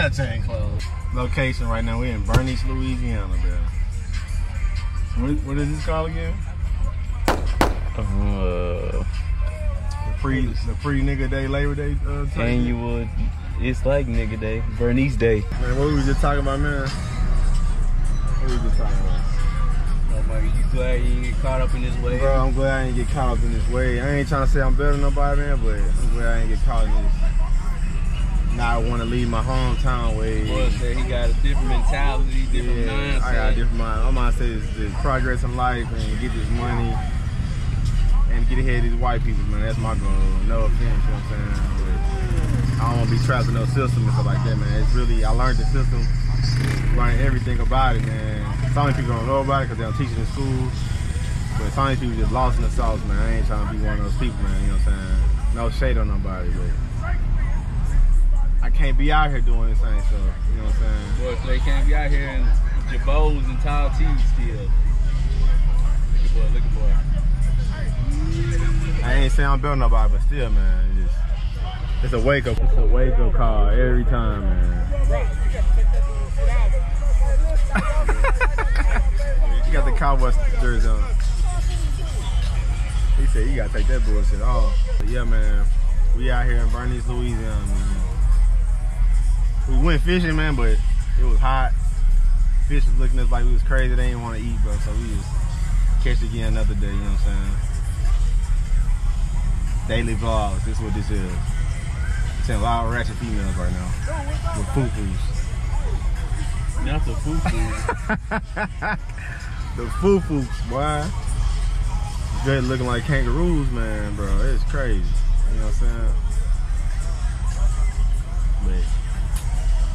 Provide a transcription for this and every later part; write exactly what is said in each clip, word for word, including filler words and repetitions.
Balenciaga chain clothes. Location right now, we're in Bernice, Louisiana, bro. What, what is this called again? Uh, the pre, the pre nigga day, Labor Day. Uh, annual, it's like nigga day, Bernice Day. Man, what we was just talking about, man? What we was just talking about? Oh, man, you glad you didn't get caught up in this way? Bro, I'm glad I didn't get caught up in this way. I ain't trying to say I'm better than nobody, man, but I'm glad I didn't get caught in this. Now I want to leave my hometown way. Boy said he got a different mentality, different yeah, mindset. I got a different mindset. My mindset is, is progress in life and get this money. And get ahead of these white people, man. That's my goal. No offense, you know what I'm saying? But I don't want to be trapped in no system and stuff like that, man. It's really, I learned the system, learned everything about it, man. Some people don't know about it because they don't teach it in schools. But some people just lost in the sauce, man. I ain't trying to be one of those people, man. You know what I'm saying? No shade on nobody, but I can't be out here doing this same stuff. You know what I'm saying? Well, so they can't be out here in jabos and tall tees still. Look at boy, look at boy. I ain't saying I'm building nobody, but still, man, it's, it's a wake up. It's a wake up call every time, man. You got the Cowboys jersey on. He said you gotta take that bullshit off. But yeah, man, we out here in Bernice, Louisiana, man. We went fishing, man, but it was hot. Fish was looking at us like we was crazy. They didn't want to eat, bro, so we just catch again another day. You know what I'm saying? Daily vlogs, this is what this is. It's a lot of ratchet females right now. With foo-foos. Not the foo-foos. The foo-foos, boy. Good looking like kangaroos, man, bro. It's crazy. You know what I'm saying? But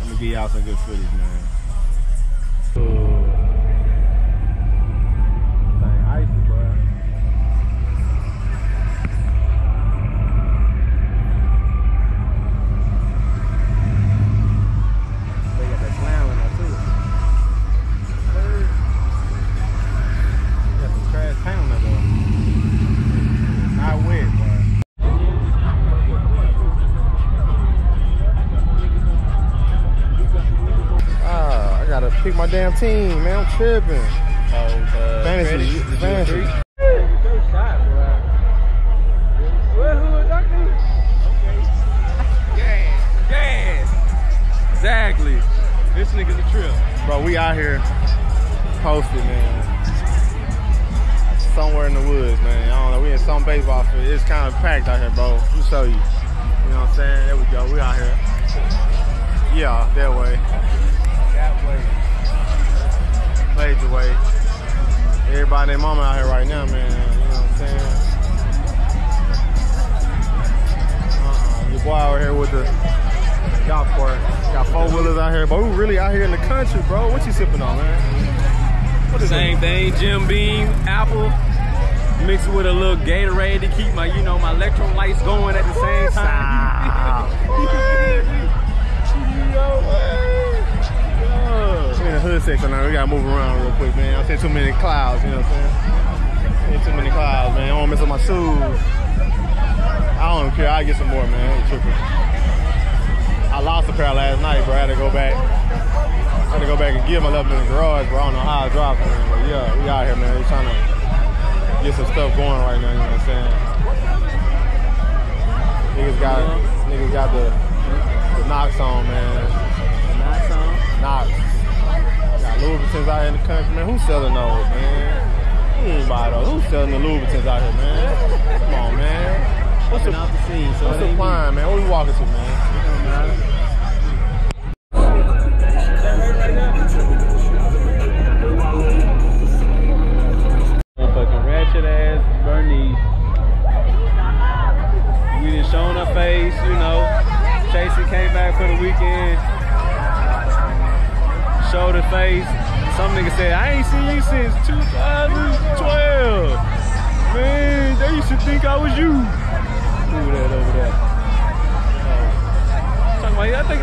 I'm gonna give y'all some good footage, man. Pick my damn team, man. I'm tripping. Oh, uh, fantasy, fantasy. Gas, gas. Exactly. This nigga's a trip, bro. We out here posted, man. Somewhere in the woods, man. I don't know. We in some baseball field. It's kind of packed out here, bro. Let me show you. You know what I'm saying? There we go. We out here. Yeah, that way. That way. Played the way. Everybody and their mama out here right now, man. You know what I'm saying? Uh-uh. Your boy out here with the golf cart. Got four wheelers out here, but we really out here in the country, bro. What you sipping on, man? What is Same it? thing, Jim Beam, apple, mixed with a little Gatorade to keep my, you know, my electrolytes going at the same time. You know what? Hood section now, we gotta move around real quick, man. I'm seeing too many clouds, you know what I'm saying? Too many clouds, man. I don't wanna mess up my shoes. I don't care, I get some more, man. I'm tripping. I lost a pair last night, bro. I had to go back. I had to go back and give my love in the garage, bro. I don't know how I dropped it, man. But yeah, we out here, man. We trying to get some stuff going right now, you know what I'm saying? Niggas got, niggas got the, the knocks on, man. Knocks on? Knocks. Louboutins out here in the country, man. Who's selling those, man? Who ain't buy those? Who's selling the Louboutins out here, man? Come on, man. What's the scene? So what's the prime, man? What we walking to, man? Motherfucking ratchet ass Bernice. We done shown her face, you know. Chasey came back for the weekend. Shoulder face. Some nigga said, I ain't seen you since two thousand twelve. Man, they used to think I was you. Ooh, that over there. Uh, talking about, I think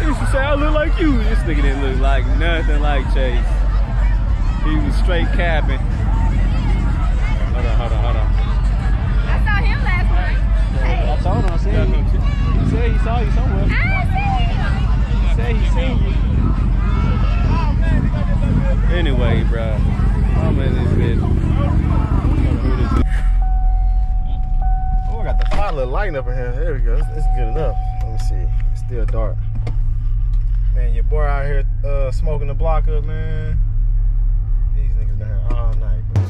they used to say I look like you. This nigga didn't look like nothing like Chase. He was straight capping. Hold on, hold on, hold on. I saw him last night. I told him I seen him. He said he saw you somewhere. got a little lighting up in here. There we go. It's, it's good enough. Let me see. It's still dark. Man, your boy out here uh, smoking the block up, man. These niggas been here all night, bro.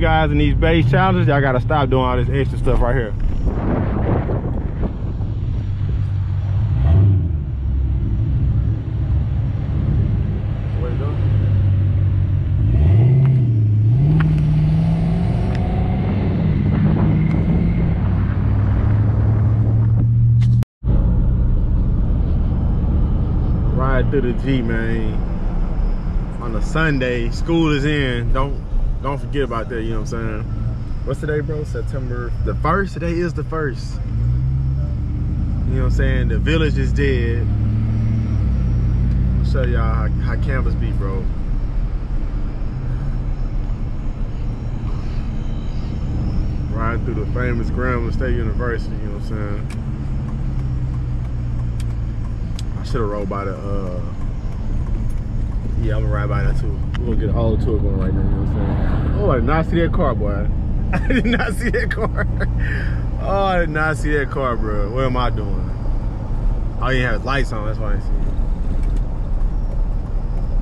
Guys, in these base challenges, y'all gotta stop doing all this extra stuff right here. Ride through the G, man. On a Sunday, school is in. Don't. Don't forget about that, you know what I'm saying? What's today, bro? September the first? Today is the first. You know what I'm saying? The village is dead. I'll show y'all how, how campus be, bro. Riding through the famous Grambling State University, you know what I'm saying? I should have rolled by the, uh, yeah, I'm gonna ride by that too. We're gonna get all the tour going right now, you know what I'm saying? Oh, I did not see that car, boy. I did not see that car. Oh, I did not see that car, bro. What am I doing? I didn't have lights on, that's why I didn't see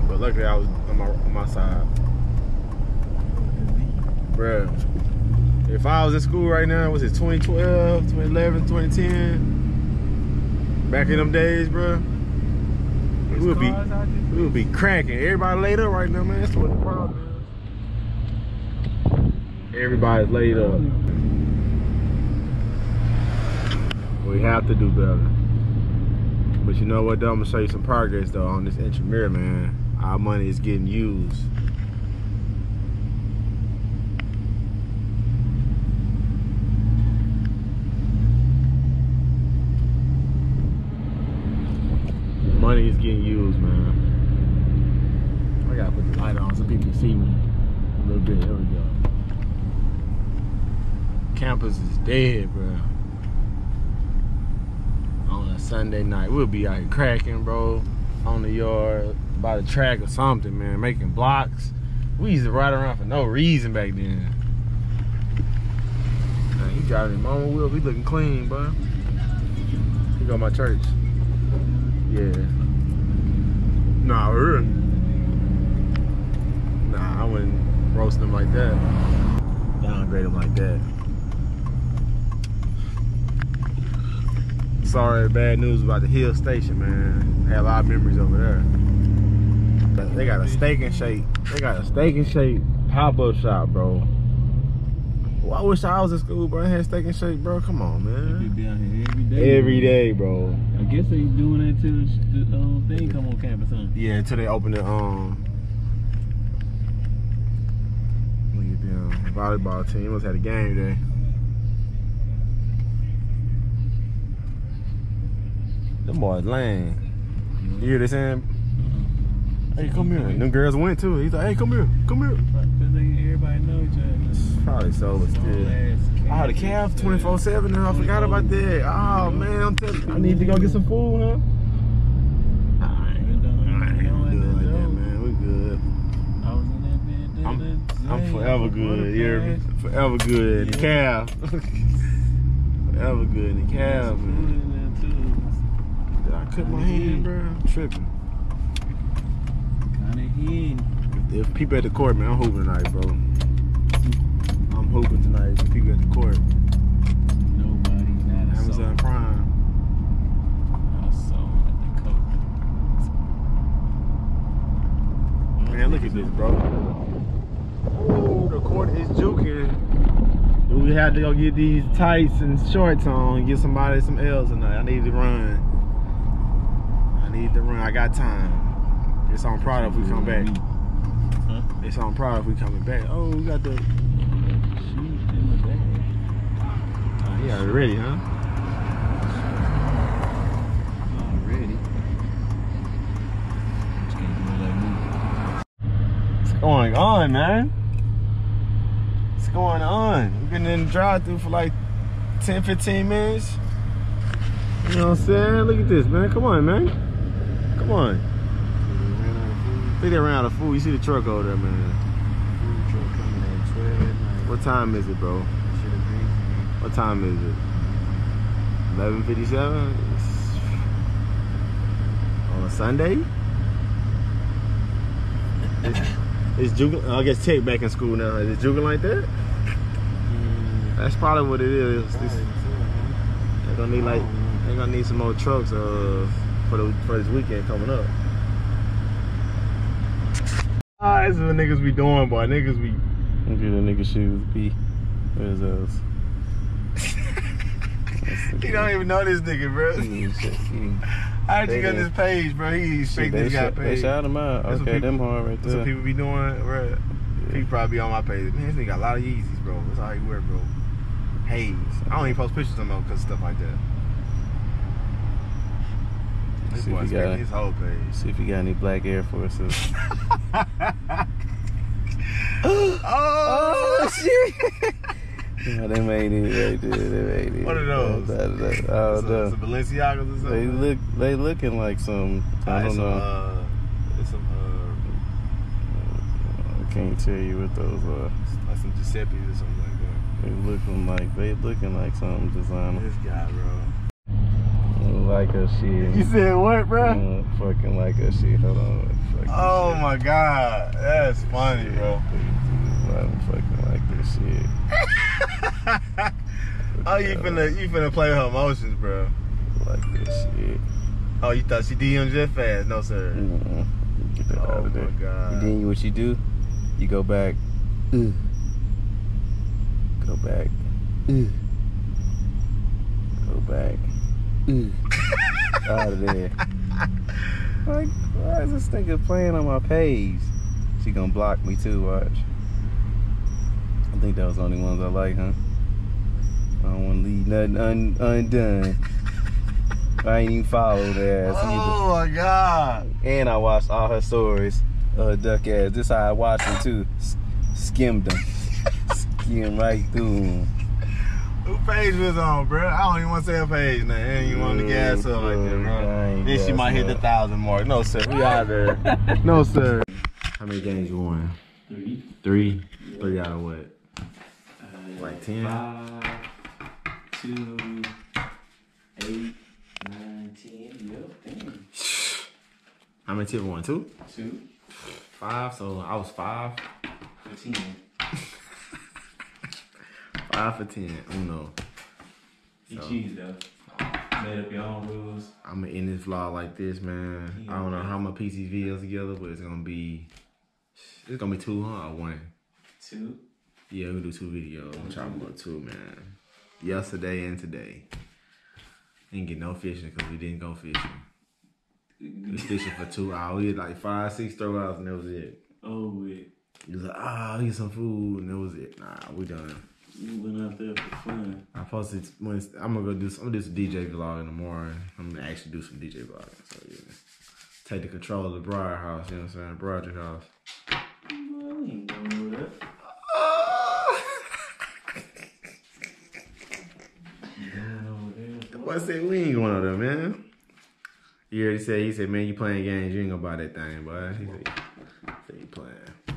it. But luckily, I was on my, on my side. Bro, if I was in school right now, was it twenty twelve, twenty eleven, twenty ten? Back in them days, bro. We'll be, we'll be cracking. Everybody laid up right now, man. That's what the problem is. Everybody's laid up. We have to do better. But you know what, though? I'm gonna show you some progress, though, on this intramural, man. Our money is getting used. Money is getting used, man. I gotta put the light on so people can see me a little bit. There we go. Campus is dead, bro. On a Sunday night, we'll be out here cracking, bro. On the yard, by the track or something, man. Making blocks. We used to ride around for no reason back then. Man, you driving your mama wheel, we looking clean, bro. Here go my church. Yeah. Nah, really. Nah, I wouldn't roast them like that. Downgrade them like that. Sorry, bad news about the Hill Station, man. Had a lot of memories over there. They got a Steak and Shake. They got a Steak and Shake pop-up shop, bro. Well, I wish I was in school, bro. I had Steak and Shake, bro. Come on, man. You be down here every day. Every day, bro. I guess they doing that till the um, thing come on campus, huh? Yeah, until they open the um. Look at them. volleyball team. He must have had a game today. Them boys lame. Mm-hmm. You hear this saying? Mm-hmm. Hey, come here. And them girls went too. He's like, hey, come here, come here. Cause they, everybody know each other. It's probably so, but still. Oh, the calf twenty-four seven now. I forgot about that. Oh man, I'm telling you, I need to go get some food, huh? I'm forever good, yeah. Forever good, yeah. Calf. Forever good in the calf, man. Did I cut my hand, bro? I'm tripping. Kind of in. There's people at the court, man. I'm hooping tonight, bro. I'm hooping tonight. There's people at the court. Nobody, not a soul. Amazon Prime. Not a soul at the court. Man, look at this, bro. Ooh, the court is juking. Do we have to go get these tights and shorts on and get somebody some L's tonight? I need to run. I need to run. I got time. It's on Prada if we come back. Huh? It's on Prada if we coming back. Oh, we got the shoes in the bag. Oh, yeah, ready, huh? Already. What's going on, man? What's going on? We've been in the drive-thru for like ten, fifteen minutes. You know what I'm saying? Look at this, man. Come on, man. Come on. Look at that round of food. You see the truck over there, man. What time is it, bro? What time is it? eleven fifty-seven? On a Sunday? Is Jugan, I guess Tech back in school now. Is it Jugan like that? Mm. That's probably what it is. Probably too, they're gonna need like oh, they're gonna need some more trucks uh for the for this weekend coming up. Ah, this is what niggas be doing, boy. Niggas be. Look at the nigga shoes, B. Where's those? He don't even know this nigga, bro. How'd you get this page, bro? He fake this guy page. They shout him out. That's okay, people, them hard right there. That's what people be doing, bro. Yeah. People probably be on my page. Man, this nigga got a lot of Yeezys, bro. That's all he wear, bro. Hayes. I don't even post pictures of him because stuff like that. This see boy's got his whole page. See if you got any black Air Forces. oh, oh, shit. No, they made it right there. They made it. What are those? Oh, the Balenciagas or something. They look, they looking like some. I don't know. Uh, it's some. Uh, I can't tell you what those are. Like some Giuseppe's or something like that. They looking like they looking like some designer. This guy, bro. Like a shit. You said what, bro? Fucking like a shit. Hold on. Oh my God, that's funny, bro. I'm fucking like this shit. Oh, you finna, you finna play her emotions, bro. Like this shit. Oh, you thought she D M'd that fast? No, sir. Mm-hmm. Get that oh out of there. God. And then what you do, you go back. Ugh. Go back. Ugh. Go back. Ugh. Out of there. Like, why is this nigga playing on my page? She gonna block me too, watch. I think that was the only ones I like, huh? I don't want to leave nothing un undone. I ain't even followed her ass oh either. My God. And I watched all her stories. Uh, duck ass. This how I watched them too. S skimmed them. Skimmed right through them. Who page was on, bro? I don't even want to say her page now. I ain't even want to gas up like that, bro. Then she might hit the thousand mark. No, sir. We out there. No, sir. How many games you won? Three. Three? Yeah. Three out of what? Like ten? five, two, eight, nine, ten, yep, ten. How many tips one? Two? Two. Five, so I was five. For ten. Five for ten, uno. You so, cheese though. Made up your own rules. I'm gonna end this vlog like this, man. Yeah, I don't know man. How my P C videos together, but it's gonna be, it's gonna be two, huh, or one? Two. Yeah, we do two videos. I'm trying to go two, man. Yesterday and today. Didn't get no fishing because we didn't go fishing. We was fishing for two hours. We did like five, six throwouts and that was it. Oh, wait. He was like, ah, oh, I'll get some food, and that was it. Nah, we done. You went out there for fun. I posted. I'm gonna go do. Some, I'm gonna do some D J vlog in the morning. I'm gonna actually do some D J vlogging. So yeah, take the control of the Briar house. You know what I'm saying? Broderick house. Well, I ain't going with that. I said, we ain't going over there, man. You already said, he said, man, you playing games. You ain't gonna buy that thing, boy. He said, he said, you playing.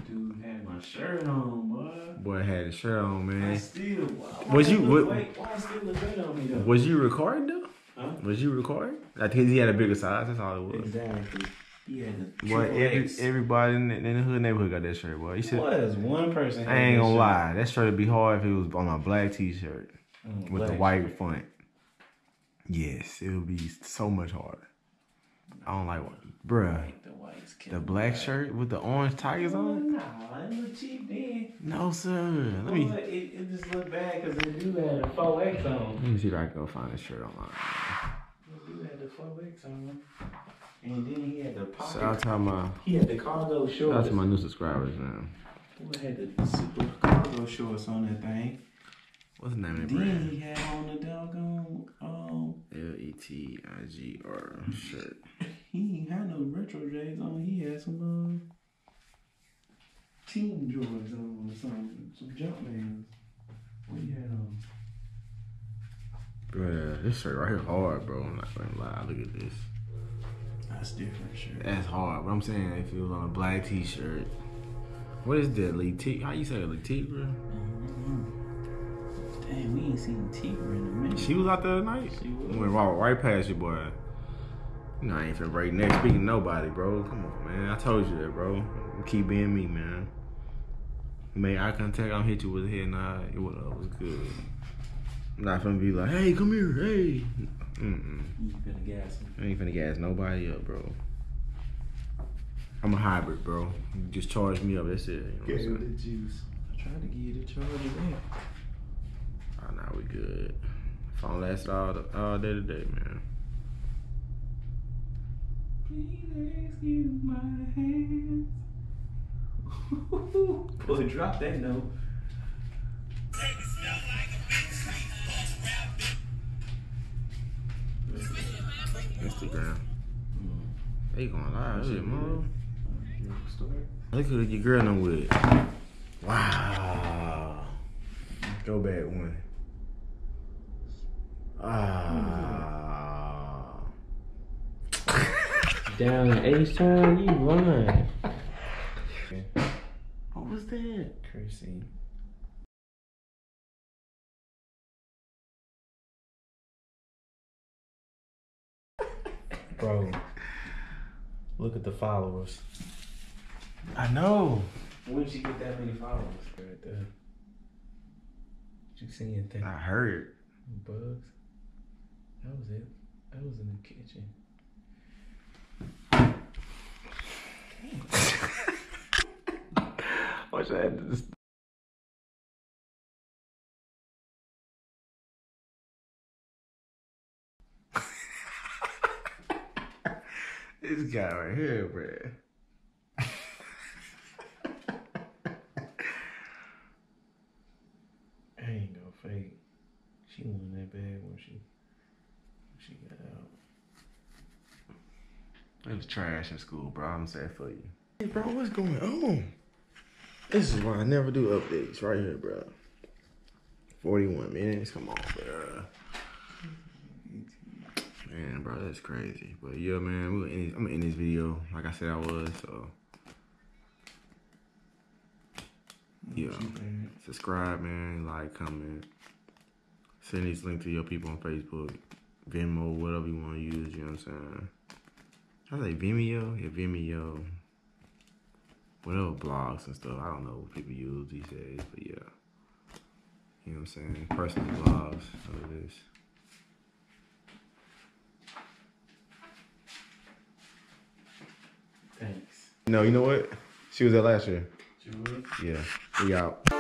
Dude had my shirt on, boy. Boy had his shirt on, man. I still, why, was you, what, wait, why still look good on me, though? Was you recording, though? Huh? Was you recording? I think he had a bigger size. That's all it was. Exactly. He had a boy, every, everybody in the, in the hood neighborhood got that shirt, boy. You should, was one person. I ain't gonna lie. That shirt would be hard if it was on my black t-shirt mm, with black the white shirt. Font. Yes, it would be so much harder. I don't like white. Bruh, like the, whites the black black shirt with the orange tigers oh, on? Nah, it look cheap then. No, sir. Let oh, me... It, it just look bad because they do have the four X on. Let me see if I can go find this shirt online. They do have the four X on. And then he had the pocket. So I'll tell my... He had the cargo shorts. Shout out to my new subscribers, man. He had the super cargo shorts on that thing. What's the name of that brand? Then he had on the doggone um, L E T I G R shirt. He ain't had no retro J's on. He had some um, team Jordans on, some some Jumpmans. What he had on? Bruh, this shirt right here hard, bro. I'm not gonna lie. Look at this. That's different shirt. That's hard. But I'm saying if it was on a black T-shirt, what is that? Leet? How you say Leet, bro? Dang, we ain't seen Tigra in a minute. She was out there tonight. She was. Went right, right past your boy. You know, I ain't finna break neck. Speaking of nobody, bro. Come on, man. I told you that, bro. Keep being me, man. Make eye contact. I'll hit you with a head nod. It was, uh, was good. I'm not finna be like, hey, come here, hey. Mm-mm. You finna gas him. I ain't finna gas nobody up, bro. I'm a hybrid, bro. You just charge me up. That's it. You know what I'm saying? Give you the juice. I tried to give you the charge up. Oh, nah, we good. Phone lasts all, the, all day today, man. Please excuse my hands. Well, drop that note. Instagram. Mm. They going live, shit, man. Look who your girl done with. Wow. Go back one. Ah. Down in H-Town, you run. What was that? Cursing. Bro, look at the followers. I know. Where did you get that many followers? Right there. Did you see anything? I heard. Bugs. That was it. That was in the kitchen. I wish I had this. This guy right here, bro. I ain't no fake. She won that bag when she. She got out. It was trash in school, bro. I'm sad for you. Hey, bro, what's going on? This is why I never do updates right here, bro. forty-one minutes. Come on, bro. Man, bro, that's crazy. But yeah, man, we're in, I'm gonna end this video like I said I was. So yeah, subscribe, man. Like, comment. Send this link to your people on Facebook. Venmo, whatever you want to use, you know what I'm saying? I say Vimeo, yeah, Vimeo, whatever blogs and stuff. I don't know what people use these days, but yeah. You know what I'm saying? Personal blogs, all of this. Thanks. No, you know what? She was there last year. She was? Yeah, we out.